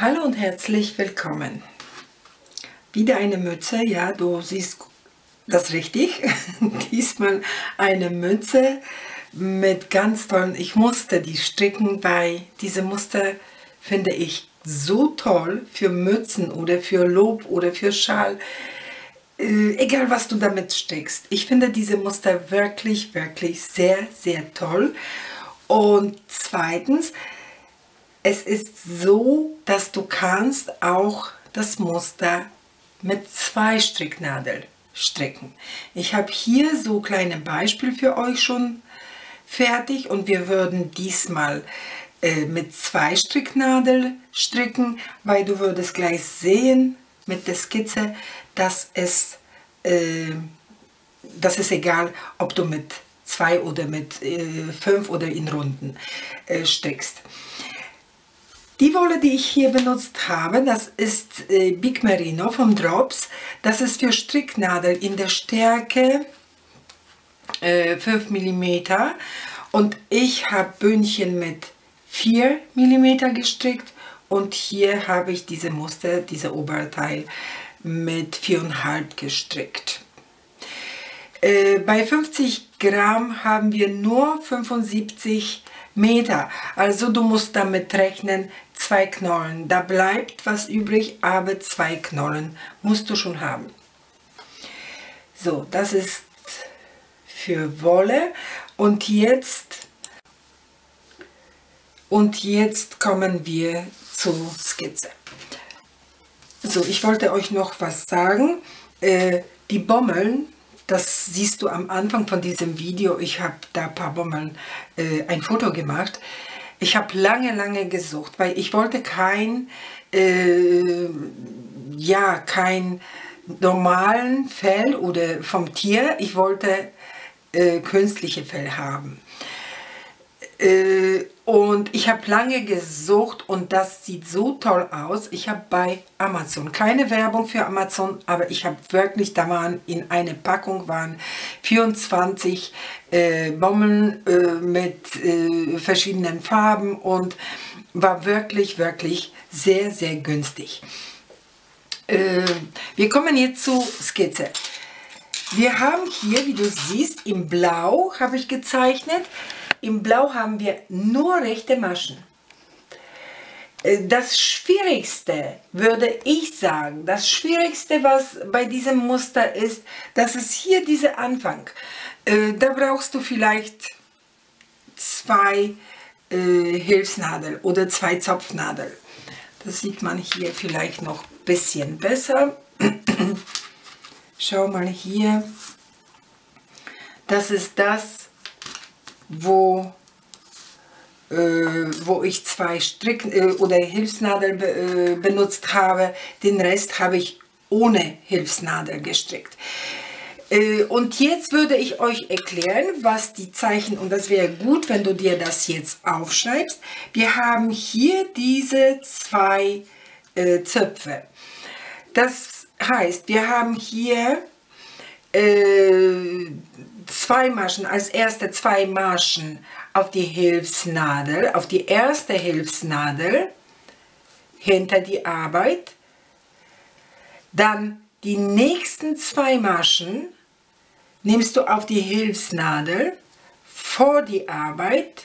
Hallo und herzlich willkommen. Wieder eine Mütze, ja, du siehst das richtig. Diesmal eine Mütze mit ganz tollen, ich musste die stricken, weil diese Muster finde ich so toll für Mützen oder für Lob oder für Schal. Egal was du damit strickst. Ich finde diese Muster wirklich, wirklich sehr, sehr toll. Und zweitens, es ist so, dass du kannst auch das Muster mit 2 Stricknadeln stricken. Ich habe hier so kleine Beispiele für euch schon fertig und wir würden diesmal mit 2 Stricknadeln stricken, weil du würdest gleich sehen mit der Skizze, dass es egal, ob du mit 2 oder mit 5 oder in Runden strickst. Die Wolle, die ich hier benutzt habe, das ist Big Merino vom Drops. Das ist für Stricknadeln in der Stärke 5 mm und ich habe Bündchen mit 4 mm gestrickt und hier habe ich diese Muster, diese Oberteil mit 4,5 gestrickt. Bei 50 Gramm haben wir nur 75 Meter, also du musst damit rechnen, 2 Knollen, da bleibt was übrig, aber 2 Knollen musst du schon haben. So, das ist für Wolle und jetzt kommen wir zur Skizze. So, ich wollte euch noch was sagen, die Bommeln, das siehst du am Anfang von diesem Video, ich habe da ein paar Bommeln, ein Foto gemacht. Ich habe lange, lange gesucht, weil ich wollte kein normalen Fell oder vom Tier, ich wollte künstliche Fell haben. Und ich habe lange gesucht und das sieht so toll aus. Ich habe bei Amazon, keine Werbung für Amazon, aber ich habe wirklich, da waren in einer Packung 24 Bommeln mit verschiedenen Farben und war wirklich, wirklich sehr, sehr günstig. Wir kommen jetzt zur Skizze. Wir haben hier, wie du siehst, im Blau habe ich gezeichnet. Im Blau haben wir nur rechte Maschen. Das Schwierigste, würde ich sagen, das Schwierigste, was bei diesem Muster ist, das ist hier dieser Anfang. Da brauchst du vielleicht 2 Hilfsnadeln oder 2 Zopfnadeln. Das sieht man hier vielleicht noch ein bisschen besser. Schau mal hier. Das ist das, wo ich 2 Strick oder Hilfsnadeln benutzt habe, den Rest habe ich ohne Hilfsnadel gestrickt. Und jetzt würde ich euch erklären, was die Zeichen, und das wäre gut, wenn du dir das jetzt aufschreibst. Wir haben hier diese 2 Zöpfe. Das heißt, wir haben hier 2 Maschen, als erste 2 Maschen auf die Hilfsnadel, auf die erste Hilfsnadel, hinter die Arbeit, dann die nächsten 2 Maschen nimmst du auf die Hilfsnadel, vor die Arbeit,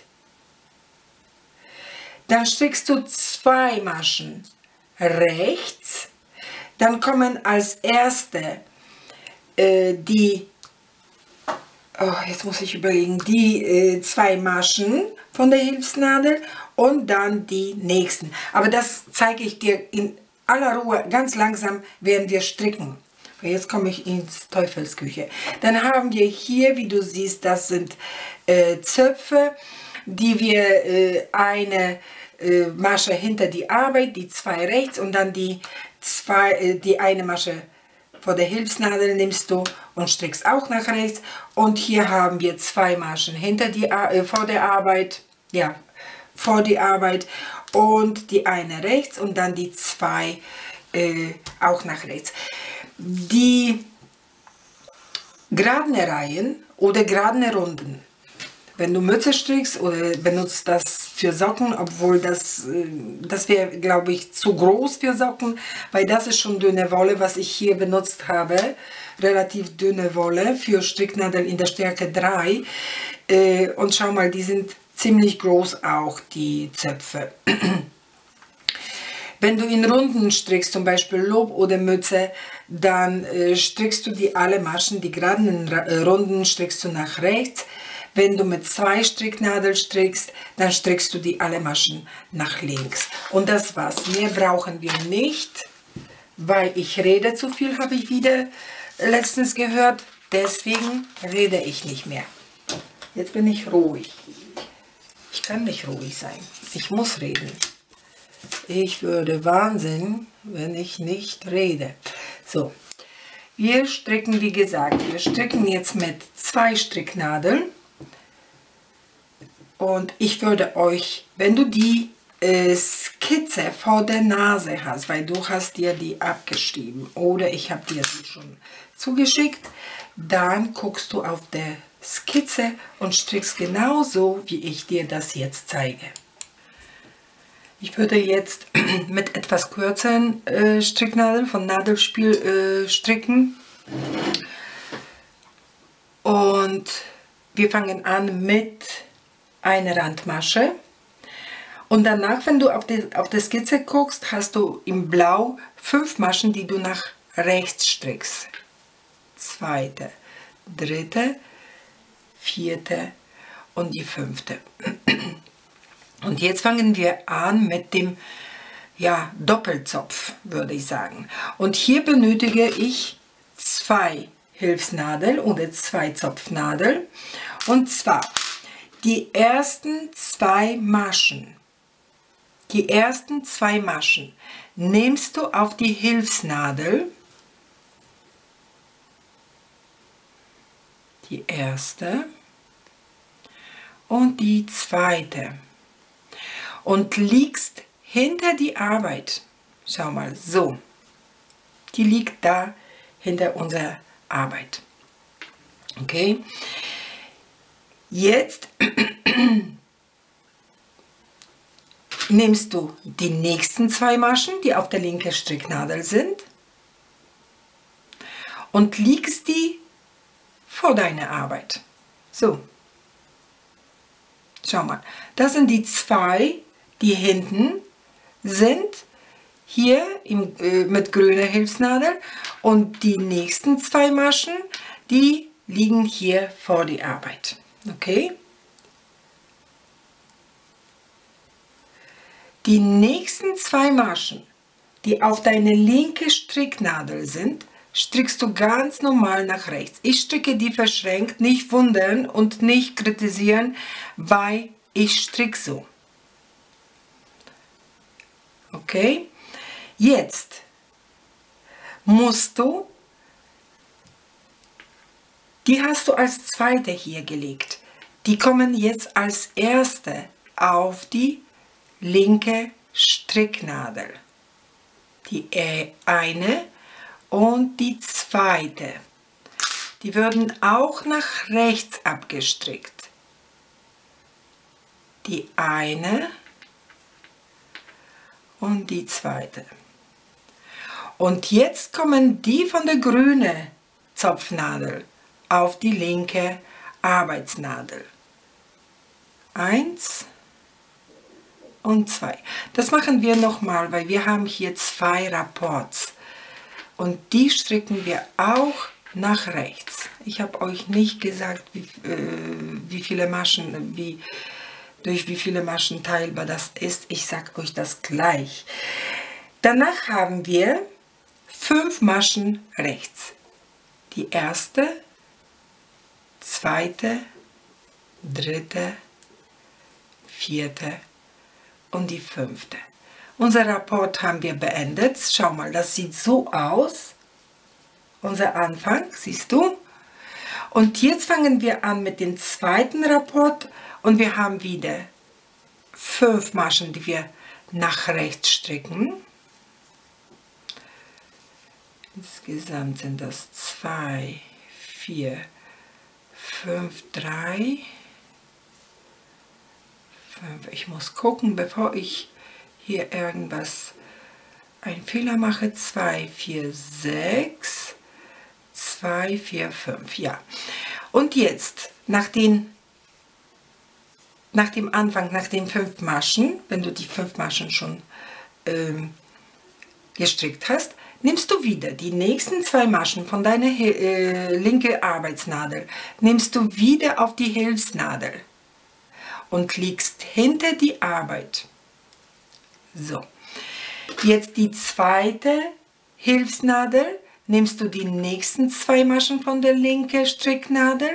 dann strickst du 2 Maschen rechts, dann kommen als erste die jetzt muss ich überlegen, die 2 Maschen von der Hilfsnadel und dann die nächsten. Aber das zeige ich dir in aller Ruhe, ganz langsam werden wir stricken. Jetzt komme ich ins Teufelsküche. Dann haben wir hier, wie du siehst, das sind Zöpfe, die wir eine Masche hinter die Arbeit, die 2 rechts und dann die eine Masche vor der Hilfsnadel nimmst du und strickst auch nach rechts und hier haben wir 2 Maschen hinter die vor der Arbeit, ja, vor die Arbeit und die eine rechts und dann die 2 auch nach rechts. Die geraden Reihen oder geraden Runden Wenn du Mütze strickst oder benutzt das für Socken, obwohl das wäre, glaube ich, zu groß für Socken, weil das ist schon dünne Wolle, was ich hier benutzt habe. Relativ dünne Wolle für Stricknadeln in der Stärke 3. Und schau mal, die sind ziemlich groß auch, die Zöpfe. Wenn du in Runden strickst, zum Beispiel Lob oder Mütze, dann strickst du die alle Maschen, die geraden Runden strickst du nach rechts. Wenn du mit 2 Stricknadeln strickst, dann strickst du die alle Maschen nach links. Und das war's. Mehr brauchen wir nicht, weil ich rede zu viel, habe ich wieder letztens gehört. Deswegen rede ich nicht mehr. Jetzt bin ich ruhig. Ich kann nicht ruhig sein. Ich muss reden. Ich würde Wahnsinn, wenn ich nicht rede. So. Wir stricken, wie gesagt, wir stricken jetzt mit 2 Stricknadeln. Und ich würde euch, wenn du die Skizze vor der Nase hast, weil du hast dir die abgeschrieben oder ich habe dir die schon zugeschickt, dann guckst du auf der Skizze und strickst genauso, wie ich dir das jetzt zeige. Ich würde jetzt mit etwas kürzeren Stricknadeln von Nadelspiel stricken. Und wir fangen an mit eine Randmasche und danach, wenn du auf die Skizze guckst, hast du im Blau 5 Maschen, die du nach rechts strickst. 2., 3., 4. und die 5. Und jetzt fangen wir an mit dem Doppelzopf, würde ich sagen. Und hier benötige ich 2 Hilfsnadeln oder 2 Zopfnadeln, und zwar die ersten 2 Maschen, nimmst du auf die Hilfsnadel, die erste und die zweite, und liegst hinter die Arbeit. Schau mal, so, die liegt da hinter unserer Arbeit. Okay. Jetzt nimmst du die nächsten 2 Maschen, die auf der linken Stricknadel sind, und legst die vor deine Arbeit. So, schau mal, das sind die 2, die hinten sind, hier mit grüner Hilfsnadel, und die nächsten 2 Maschen, die liegen hier vor die Arbeit. Okay. Die nächsten 2 Maschen, die auf deine linke Stricknadel sind, strickst du ganz normal nach rechts. Ich stricke die verschränkt, nicht wundern und nicht kritisieren, weil ich stricke so. Okay. Jetzt musst du, die hast du als zweite hier gelegt. Die kommen jetzt als erste auf die linke Stricknadel. Die eine und die zweite. Die würden auch nach rechts abgestrickt. Die eine und die zweite. Und jetzt kommen die von der grünen Zopfnadel auf die linke Arbeitsnadel. 1 und 2. Das machen wir nochmal, weil wir haben hier 2 Rapports. Und die stricken wir auch nach rechts. Ich habe euch nicht gesagt, durch wie viele Maschen teilbar das ist. Ich sage euch das gleich. Danach haben wir 5 Maschen rechts. Die erste, 2., 3., 4. und die 5. Unser Rapport haben wir beendet. Schau mal, das sieht so aus. Unser Anfang, siehst du? Und jetzt fangen wir an mit dem zweiten Rapport und wir haben wieder 5 Maschen, die wir nach rechts stricken. Insgesamt sind das 2, 4, 5, 3, Ich muss gucken, bevor ich hier irgendwas einen Fehler mache. 2, 4, 6, 2, 4, 5, ja. Und jetzt, nach dem Anfang, nach den 5 Maschen, wenn du die 5 Maschen schon gestrickt hast, nimmst du wieder die nächsten 2 Maschen von deiner linken Arbeitsnadel, nimmst du wieder auf die Hilfsnadel und legst hinter die Arbeit. So, jetzt die zweite Hilfsnadel, nimmst du die nächsten 2 Maschen von der linken Stricknadel,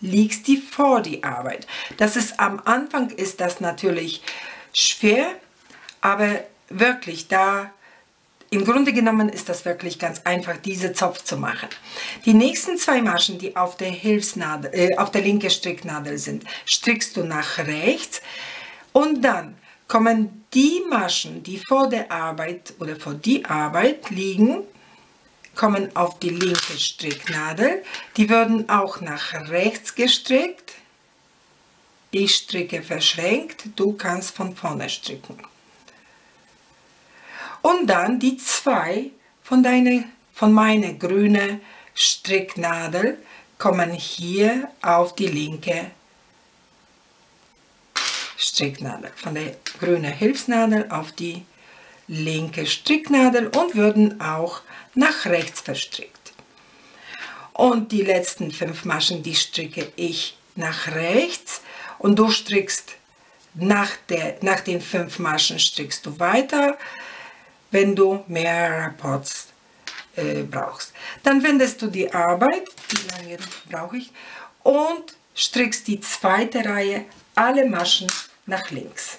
legst die vor die Arbeit. Das ist am Anfang, ist das natürlich schwer, aber wirklich da, im Grunde genommen ist das wirklich ganz einfach, diese Zopf zu machen. Die nächsten 2 Maschen, die auf der Hilfsnadel, auf der linken Stricknadel sind, strickst du nach rechts und dann kommen die Maschen, die vor der Arbeit oder vor die Arbeit liegen, kommen auf die linke Stricknadel. Die werden auch nach rechts gestrickt. Ich stricke verschränkt, du kannst von vorne stricken. Und dann die 2 von meiner grünen Stricknadel kommen hier auf die linke Stricknadel, von der grünen Hilfsnadel auf die linke Stricknadel und würden auch nach rechts verstrickt. Und die letzten 5 Maschen, die stricke ich nach rechts und du strickst nach den 5 Maschen strickst du weiter, wenn du mehrere Pots brauchst. Dann wendest du die Arbeit, wie lange brauche ich, und strickst die zweite Reihe alle Maschen nach links.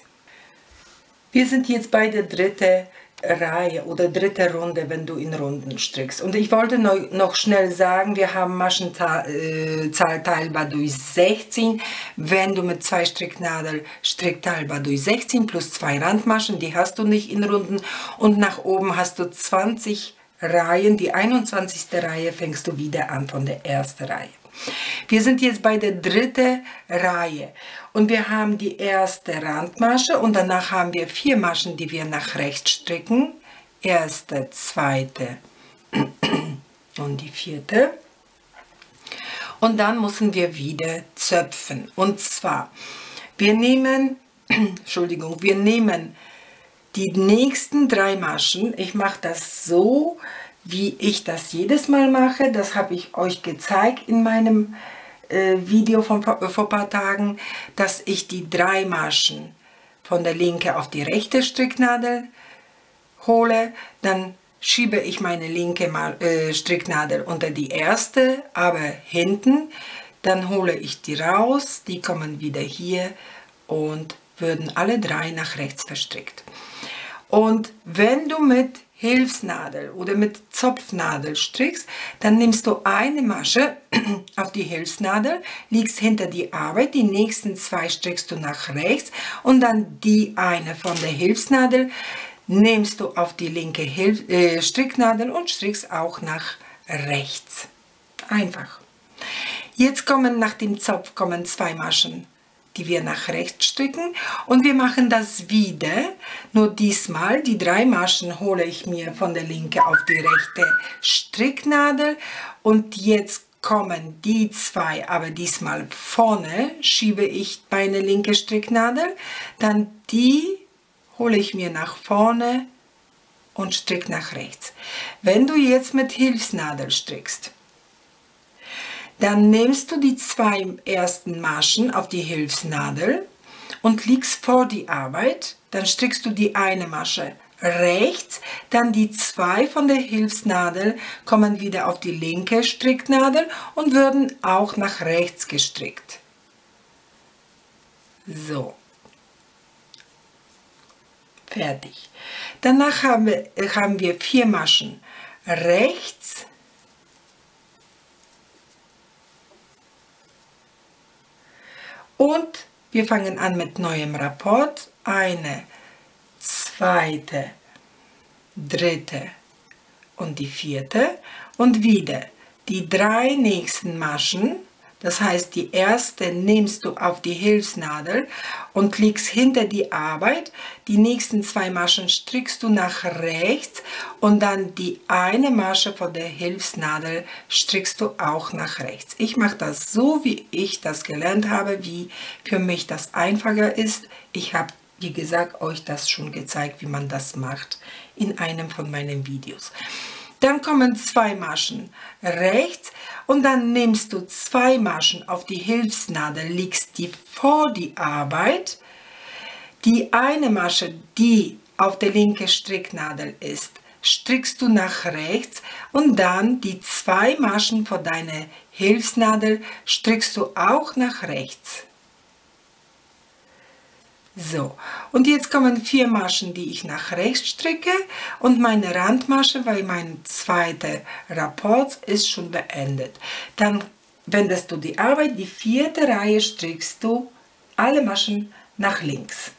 Wir sind jetzt bei der dritten Reihe oder dritte Runde, wenn du in Runden strickst. Und ich wollte noch schnell sagen, wir haben Maschenzahl teilbar durch 16. Wenn du mit 2 Stricknadeln strickst, teilbar durch 16 plus 2 Randmaschen, die hast du nicht in Runden. Und nach oben hast du 20 Reihen. Die 21. Reihe fängst du wieder an von der ersten Reihe. Wir sind jetzt bei der dritten Reihe und wir haben die erste Randmasche und danach haben wir 4 Maschen, die wir nach rechts stricken. Erste, zweite und die vierte. Und dann müssen wir wieder zöpfen. Und zwar, wir nehmen, Entschuldigung, wir nehmen die nächsten 3 Maschen. Ich mache das so, wie ich das jedes Mal mache, das habe ich euch gezeigt in meinem Video von vor ein paar Tagen, dass ich die 3 Maschen von der linken auf die rechte Stricknadel hole, dann schiebe ich meine linke Stricknadel unter die erste, aber hinten, dann hole ich die raus, die kommen wieder hier und würden alle 3 nach rechts verstrickt. Und wenn du mit Hilfsnadel oder mit Zopfnadel strickst, dann nimmst du eine Masche auf die Hilfsnadel, legst hinter die Arbeit, die nächsten 2 strickst du nach rechts und dann die eine von der Hilfsnadel nimmst du auf die linke Stricknadel und strickst auch nach rechts. Einfach. Jetzt kommen nach dem Zopf 2 Maschen, die wir nach rechts stricken und wir machen das wieder, nur diesmal die 3 Maschen hole ich mir von der linken auf die rechte Stricknadel und jetzt kommen die 2, aber diesmal vorne schiebe ich meine linke Stricknadel, dann die hole ich mir nach vorne und strick nach rechts. Wenn du jetzt mit Hilfsnadel strickst, dann nimmst du die 2 ersten Maschen auf die Hilfsnadel und legst vor die Arbeit, dann strickst du die eine Masche rechts, dann die 2 von der Hilfsnadel kommen wieder auf die linke Stricknadel und würden auch nach rechts gestrickt. So. Fertig. Danach haben wir 4 Maschen rechts, und wir fangen an mit neuem Rapport. Eine, zweite, dritte und die vierte. Und wieder die 3 nächsten Maschen Das heißt, die erste nimmst du auf die Hilfsnadel und legst hinter die Arbeit. Die nächsten zwei Maschen strickst du nach rechts und dann die eine Masche von der Hilfsnadel strickst du auch nach rechts. Ich mache das so, wie ich das gelernt habe, wie für mich das einfacher ist. Ich habe, wie gesagt, euch das schon gezeigt, wie man das macht in einem von meinen Videos. Dann kommen zwei Maschen rechts und dann nimmst du zwei Maschen auf die Hilfsnadel, legst die vor die Arbeit. Die eine Masche, die auf der linken Stricknadel ist, strickst du nach rechts und dann die zwei Maschen vor deiner Hilfsnadel strickst du auch nach rechts. So, und jetzt kommen vier Maschen, die ich nach rechts stricke und meine Randmasche, weil mein zweiter Rapport ist schon beendet. Dann wendest du die Arbeit, die vierte Reihe strickst du alle Maschen nach links.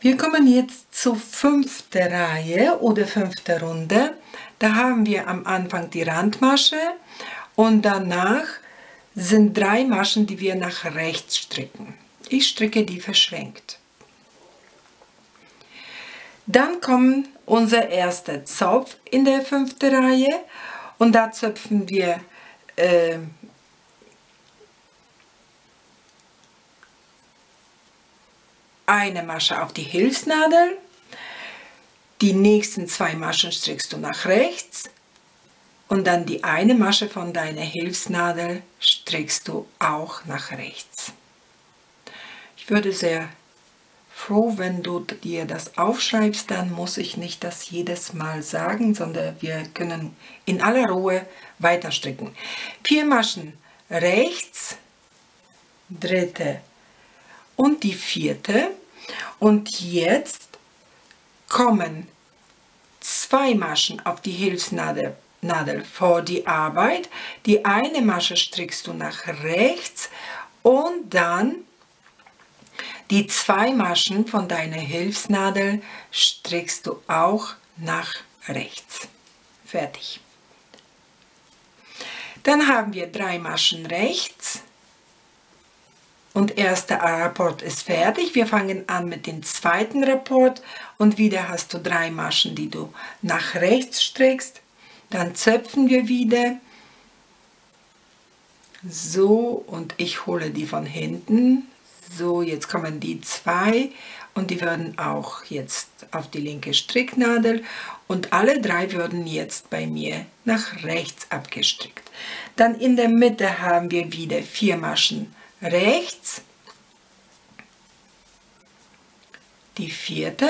Wir kommen jetzt zur fünften Reihe oder fünften Runde. Da haben wir am Anfang die Randmasche und danach sind drei Maschen, die wir nach rechts stricken. Ich stricke die verschränkt. Dann kommt unser erster Zopf in der fünften Reihe und da zöpfen wir eine Masche auf die Hilfsnadel, die nächsten zwei Maschen strickst du nach rechts und dann die eine Masche von deiner Hilfsnadel strickst du auch nach rechts. Ich würde sehr froh, wenn du dir das aufschreibst, dann muss ich nicht das jedes Mal sagen, sondern wir können in aller Ruhe weiter stricken. Vier Maschen rechts, dritte und die vierte und jetzt kommen zwei Maschen auf die Hilfsnadel vor die Arbeit. Die eine Masche strickst du nach rechts und dann die zwei Maschen von deiner Hilfsnadel strickst du auch nach rechts. Fertig. Dann haben wir drei Maschen rechts und erster Rapport ist fertig. Wir fangen an mit dem zweiten Rapport und wieder hast du drei Maschen, die du nach rechts strickst. Dann zöpfen wir wieder. So, und ich hole die von hinten. So, jetzt kommen die zwei und die werden auch jetzt auf die linke Stricknadel und alle drei würden jetzt bei mir nach rechts abgestrickt. Dann in der Mitte haben wir wieder vier Maschen rechts, die vierte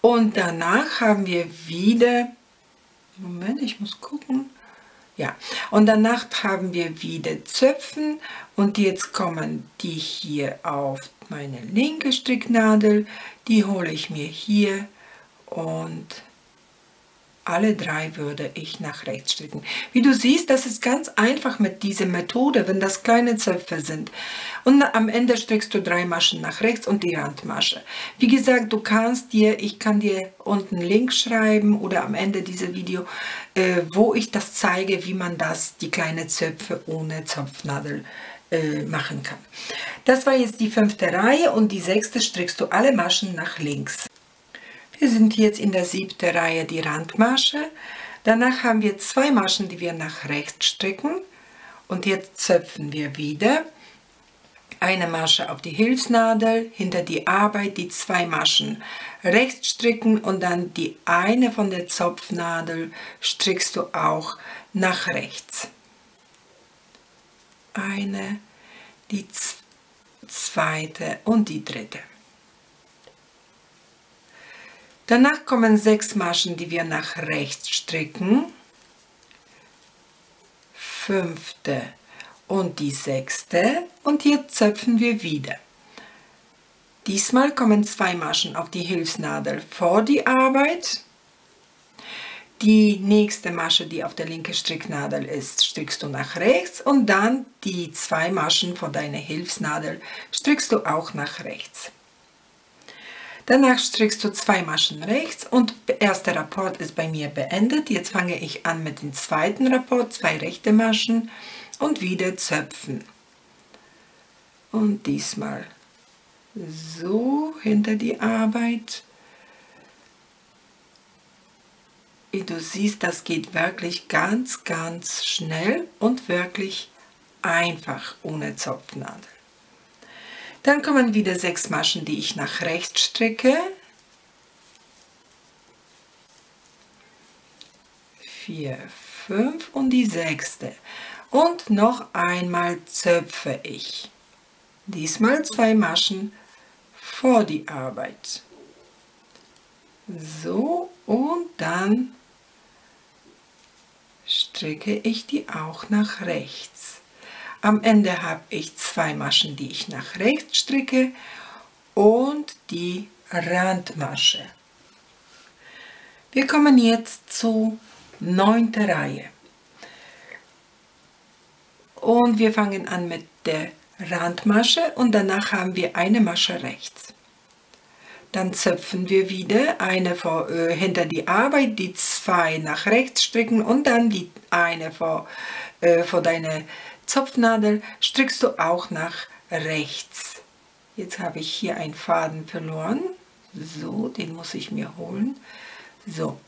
und danach haben wir wieder, Moment, ich muss gucken, ja, und danach haben wir wieder Zöpfen und jetzt kommen die hier auf meine linke Stricknadel, die hole ich mir hier und alle drei würde ich nach rechts stricken. Wie du siehst, das ist ganz einfach mit dieser Methode, wenn das kleine Zöpfe sind. Und am Ende strickst du drei Maschen nach rechts und die Randmasche. Wie gesagt, du kannst dir, ich kann dir unten einen Link schreiben oder am Ende dieses Video, wo ich das zeige, wie man das, die kleinen Zöpfe ohne Zopfnadel machen kann. Das war jetzt die fünfte Reihe und die sechste strickst du alle Maschen nach links. Wir sind jetzt in der siebten Reihe die Randmasche, danach haben wir zwei Maschen, die wir nach rechts stricken und jetzt zöpfen wir wieder eine Masche auf die Hilfsnadel, hinter die Arbeit die zwei Maschen rechts stricken und dann die eine von der Zopfnadel strickst du auch nach rechts. Eine, die zweite und die dritte. Danach kommen sechs Maschen, die wir nach rechts stricken, fünfte und die sechste und jetzt zöpfen wir wieder. Diesmal kommen zwei Maschen auf die Hilfsnadel vor die Arbeit. Die nächste Masche, die auf der linken Stricknadel ist, strickst du nach rechts und dann die zwei Maschen vor deiner Hilfsnadel strickst du auch nach rechts. Danach strickst du 2 Maschen rechts und der erste Rapport ist bei mir beendet. Jetzt fange ich an mit dem zweiten Rapport, 2 rechte Maschen und wieder zöpfen. Und diesmal so hinter die Arbeit. Wie du siehst, das geht wirklich ganz, ganz schnell und wirklich einfach ohne Zopfnadel. Dann kommen wieder 6 Maschen, die ich nach rechts stricke. 4, 5 und die 6. Und noch einmal zöpfe ich. Diesmal 2 Maschen vor die Arbeit. So, und dann stricke ich die auch nach rechts. Am Ende habe ich 2 Maschen, die ich nach rechts stricke und die Randmasche. Wir kommen jetzt zur 9. Reihe. Und wir fangen an mit der Randmasche und danach haben wir eine Masche rechts. Dann zöpfen wir wieder eine hinter die Arbeit, die 2 nach rechts stricken und dann die eine vor deine Zopfnadel strickst du auch nach rechts. Jetzt habe ich hier einen Faden verloren. So, den muss ich mir holen. So.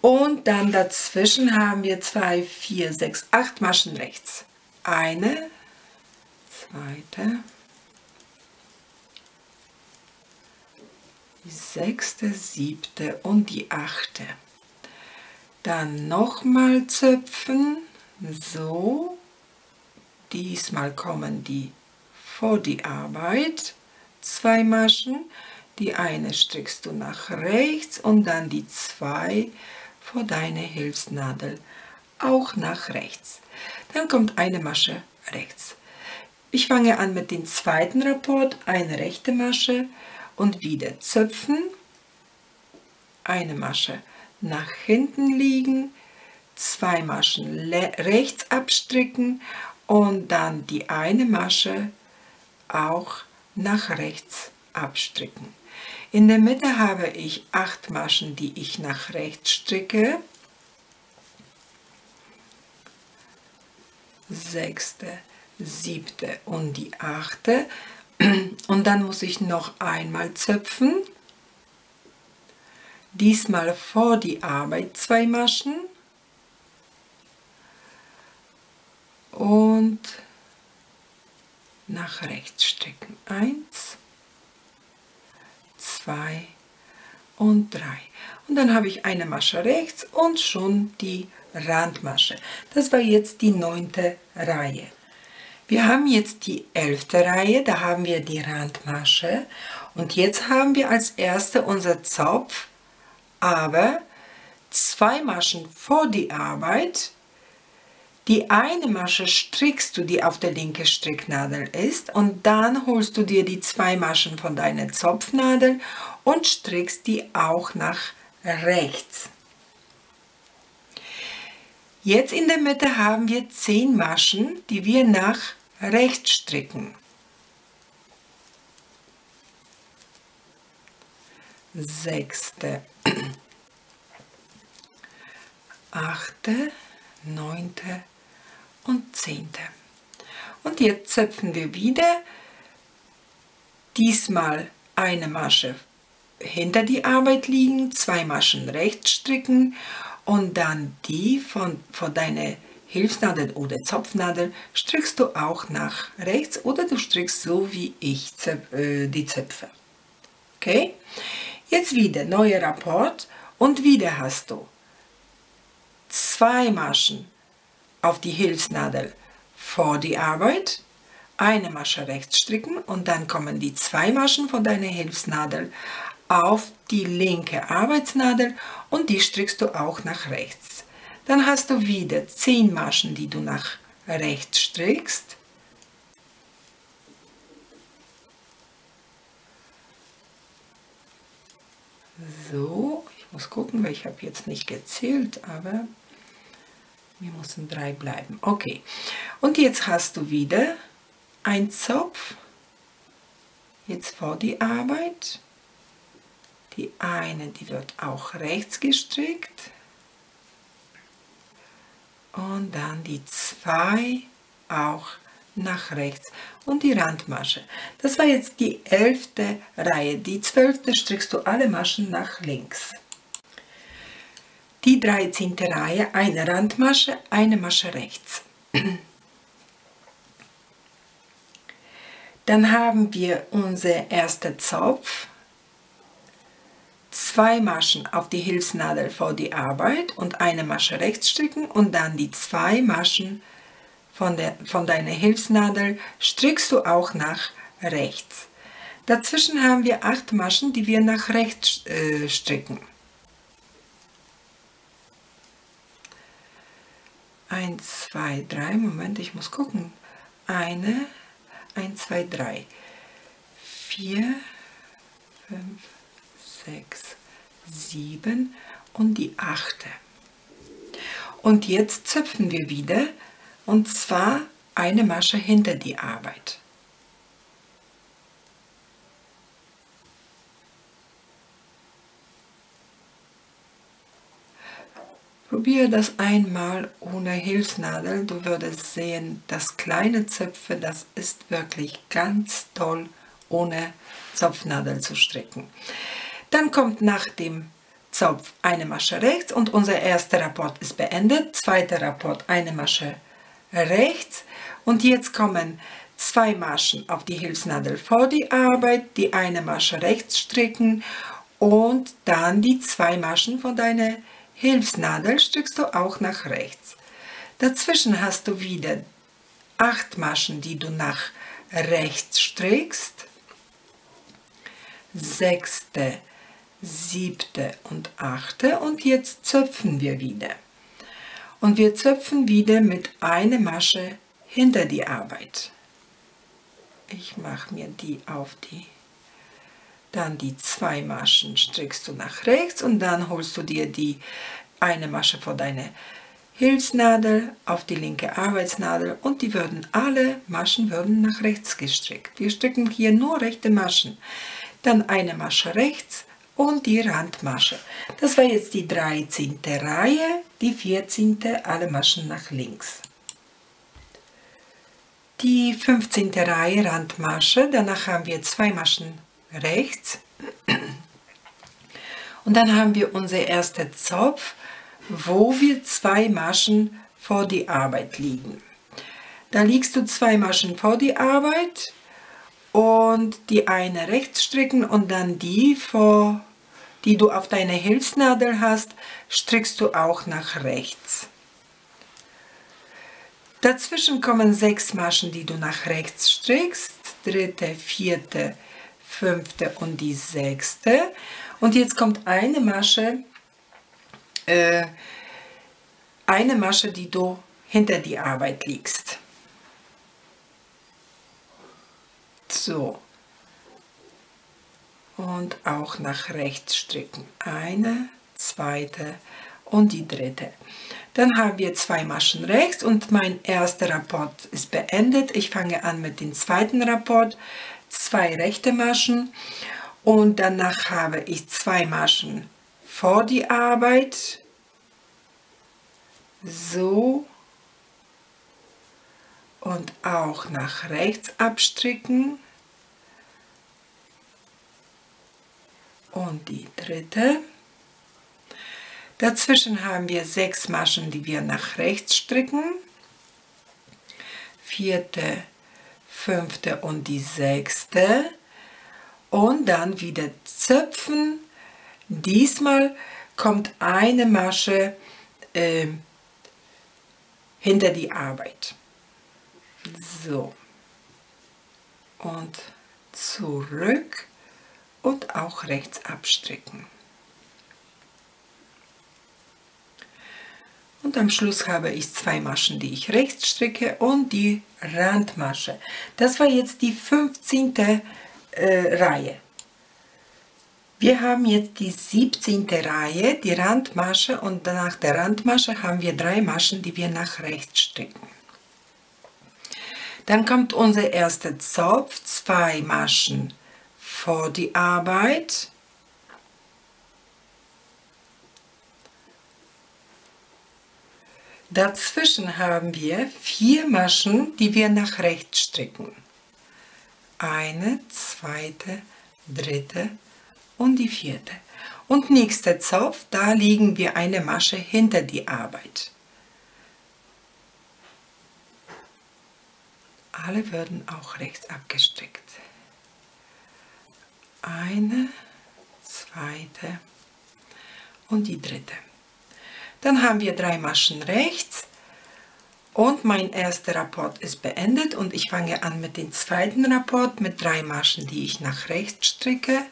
Und dann dazwischen haben wir 2, 4, 6, 8 Maschen rechts. Eine, zweite, die 6., 7. und die 8. Dann nochmal zöpfen. So, diesmal kommen die vor die Arbeit, 2 Maschen, die eine strickst du nach rechts und dann die 2 vor deine Hilfsnadel, auch nach rechts. Dann kommt eine Masche rechts. Ich fange an mit dem zweiten Rapport, eine rechte Masche und wieder zöpfen, eine Masche nach hinten liegen, 2 Maschen rechts abstricken und dann die eine Masche auch nach rechts abstricken. In der Mitte habe ich 8 Maschen, die ich nach rechts stricke. 6., 7. und die 8. Und dann muss ich noch einmal zöpfen. Diesmal vor die Arbeit 2 Maschen. Und nach rechts stricken. 1, 2 und 3. Und dann habe ich eine Masche rechts und schon die Randmasche. Das war jetzt die 9. Reihe. Wir haben jetzt die 11. Reihe, da haben wir die Randmasche. Und jetzt haben wir als erste unser Zopf, aber 2 Maschen vor die Arbeit. Die eine Masche strickst du, die auf der linken Stricknadel ist und dann holst du dir die 2 Maschen von deiner Zopfnadel und strickst die auch nach rechts. Jetzt in der Mitte haben wir 10 Maschen, die wir nach rechts stricken. Sechste, 8, 9. und 10. Und jetzt zöpfen wir wieder, diesmal eine Masche hinter die Arbeit liegen, 2 Maschen rechts stricken und dann die von deiner Hilfsnadel oder Zopfnadel strickst du auch nach rechts oder du strickst so wie ich die Zöpfe. Okay? Jetzt wieder neuer Rapport und wieder hast du 2 Maschen auf die Hilfsnadel vor die Arbeit, eine Masche rechts stricken und dann kommen die 2 Maschen von deiner Hilfsnadel auf die linke Arbeitsnadel und die strickst du auch nach rechts. Dann hast du wieder 10 Maschen, die du nach rechts strickst. So. Muss gucken, weil ich habe jetzt nicht gezählt, aber wir müssen 3 bleiben. Okay, und jetzt hast du wieder ein Zopf. jetzt vor die Arbeit. Die eine, die wird auch rechts gestrickt. Und dann die zwei auch nach rechts und die Randmasche. Das war jetzt die 11. Reihe. Die 12. strickst du alle Maschen nach links. Die 13. Reihe, eine Randmasche, eine Masche rechts. Dann haben wir unser erster Zopf. Zwei Maschen auf die Hilfsnadel vor die Arbeit und eine Masche rechts stricken und dann die zwei Maschen von deiner Hilfsnadel strickst du auch nach rechts. Dazwischen haben wir 8 Maschen, die wir nach rechts stricken. 1, 2, 3, Moment, ich muss gucken. 1, 2, 3, 4, 5, 6, 7 und die 8. Und jetzt zöpfen wir wieder, und zwar eine Masche hinter die Arbeit. Probiere das einmal ohne Hilfsnadel, du würdest sehen, das kleine Zöpfe, das ist wirklich ganz toll, ohne Zopfnadel zu stricken. Dann kommt nach dem Zopf eine Masche rechts und unser erster Rapport ist beendet, zweiter Rapport eine Masche rechts und jetzt kommen zwei Maschen auf die Hilfsnadel vor die Arbeit, die eine Masche rechts stricken und dann die zwei Maschen von deiner Hilfsnadel strickst du auch nach rechts. Dazwischen hast du wieder 8 Maschen, die du nach rechts strickst. 6., 7. und 8. Und jetzt zöpfen wir wieder. Und wir zöpfen wieder mit einer Masche hinter die Arbeit. Ich mache mir die auf die. Dann die zwei Maschen strickst du nach rechts und dann holst du dir die eine Masche vor deine Hilfsnadel auf die linke Arbeitsnadel und die würden alle Maschen würden nach rechts gestrickt. Wir stricken hier nur rechte Maschen. Dann eine Masche rechts und die Randmasche. Das war jetzt die 13. Reihe, die 14. alle Maschen nach links. Die 15. Reihe Randmasche, danach haben wir zwei Maschen rechts und dann haben wir unser erster Zopf, wo wir zwei Maschen vor die Arbeit liegen. Da liegst du zwei Maschen vor die Arbeit und die eine rechts stricken und dann die, die du auf deiner Hilfsnadel hast, strickst du auch nach rechts. Dazwischen kommen 6 Maschen, die du nach rechts strickst, 3., 4., 5. und die 6. Und jetzt kommt eine Masche, die du hinter die Arbeit liegst. So. Und auch nach rechts stricken. Eine, zweite und die 3. Dann haben wir zwei Maschen rechts und mein erster Rapport ist beendet. Ich fange an mit dem zweiten Rapport. Zwei rechte Maschen und danach habe ich zwei Maschen vor die Arbeit, so und auch nach rechts abstricken und die 3. Dazwischen haben wir 6 Maschen, die wir nach rechts stricken, 4., 5. und die 6. und dann wieder zöpfen. Diesmal kommt eine Masche hinter die Arbeit. So und zurück und auch rechts abstricken. Und am Schluss habe ich zwei Maschen, die ich rechts stricke und die Randmasche. Das war jetzt die 15. Reihe. Wir haben jetzt die 17. Reihe, die Randmasche und nach der Randmasche haben wir 3 Maschen, die wir nach rechts stricken. Dann kommt unser erster Zopf, 2 Maschen vor die Arbeit. Dazwischen haben wir 4 Maschen, die wir nach rechts stricken. Eine, zweite, dritte und die 4. Und nächster Zopf, da legen wir eine Masche hinter die Arbeit. Alle werden auch rechts abgestrickt. Eine, zweite und die 3. Dann haben wir 3 Maschen rechts und mein erster Rapport ist beendet und ich fange an mit dem zweiten Rapport mit 3 Maschen, die ich nach rechts stricke.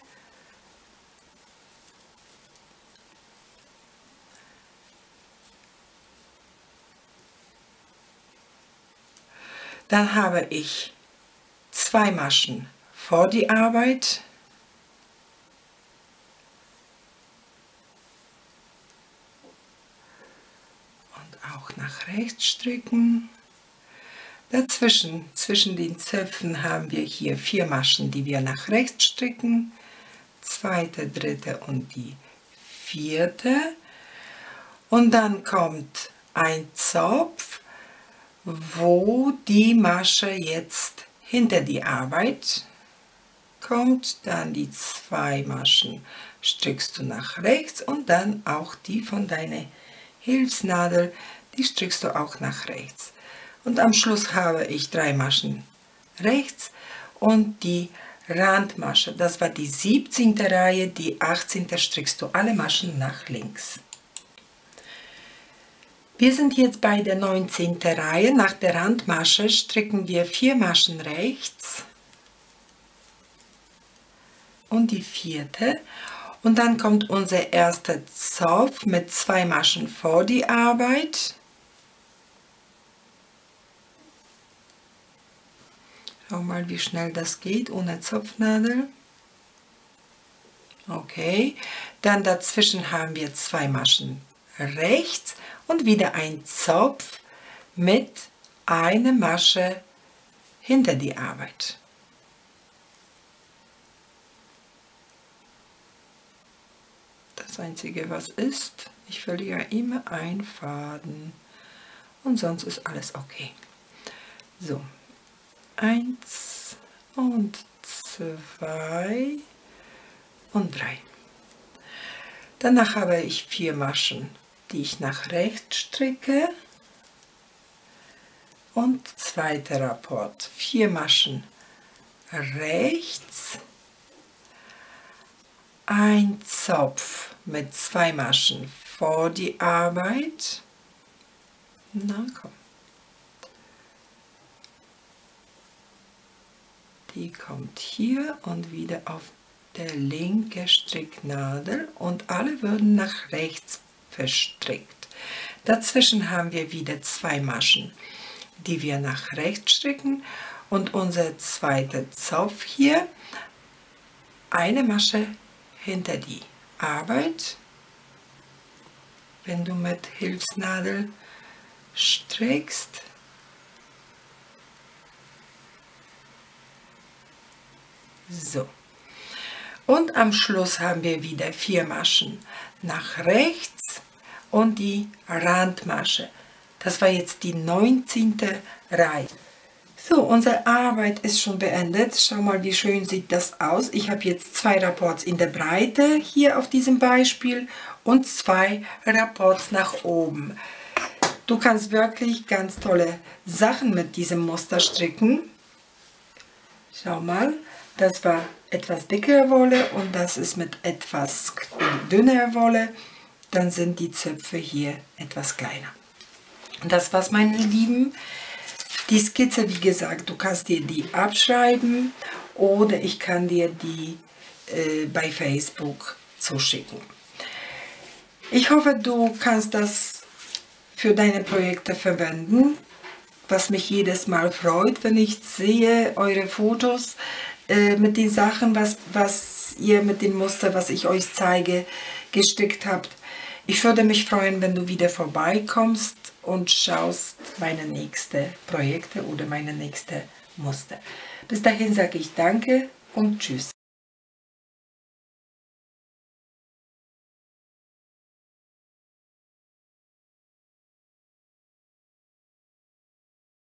Dann habe ich 2 Maschen vor die Arbeit. Nach rechts stricken. Dazwischen, zwischen den Zöpfen, haben wir hier 4 Maschen, die wir nach rechts stricken. Zweite, dritte und die 4. Und dann kommt ein Zopf, wo die Masche jetzt hinter die Arbeit kommt. Dann die 2 Maschen strickst du nach rechts und dann auch die von deiner Hilfsnadel, die strickst du auch nach rechts. Und am Schluss habe ich 3 Maschen rechts und die Randmasche. Das war die 17. Reihe, die 18. strickst du alle Maschen nach links. Wir sind jetzt bei der 19. Reihe. Nach der Randmasche stricken wir 4 Maschen rechts und die 4. Und dann kommt unser erster Zopf mit 2 Maschen vor die Arbeit. Schau mal, wie schnell das geht ohne Zopfnadel. Okay, dann dazwischen haben wir 2 Maschen rechts und wieder ein Zopf mit einer Masche hinter die Arbeit. Das Einzige, was ist, ich verliere immer einen Faden und sonst ist alles okay. So, 1 und 2 und 3. Danach habe ich 4 Maschen, die ich nach rechts stricke und zweiter Rapport. 4 Maschen rechts. Ein Zopf mit 2 Maschen vor die Arbeit. Na komm. Die kommt hier und wieder auf der linken Stricknadel und alle würden nach rechts verstrickt. Dazwischen haben wir wieder 2 Maschen, die wir nach rechts stricken und unser zweiter Zopf hier eine Masche hinter die Arbeit, wenn du mit Hilfsnadel strickst. So. Und am Schluss haben wir wieder 4 Maschen nach rechts und die Randmasche. Das war jetzt die 19. Reihe. So, unsere Arbeit ist schon beendet. Schau mal, wie schön sieht das aus. Ich habe jetzt 2 Rapports in der Breite, hier auf diesem Beispiel, und 2 Rapports nach oben. Du kannst wirklich ganz tolle Sachen mit diesem Muster stricken. Schau mal, das war etwas dickere Wolle und das ist mit etwas dünner Wolle. Dann sind die Zöpfe hier etwas kleiner. Und das war's, meine Lieben. Die Skizze, wie gesagt, du kannst dir die abschreiben oder ich kann dir die bei Facebook zuschicken. Ich hoffe, du kannst das für deine Projekte verwenden, was mich jedes Mal freut, wenn ich sehe eure Fotos mit den Sachen, was ihr mit dem Muster, was ich euch zeige, gestrickt habt. Ich würde mich freuen, wenn du wieder vorbeikommst und schaust meine nächsten Projekte oder meine nächsten Muster. Bis dahin sage ich Danke und Tschüss.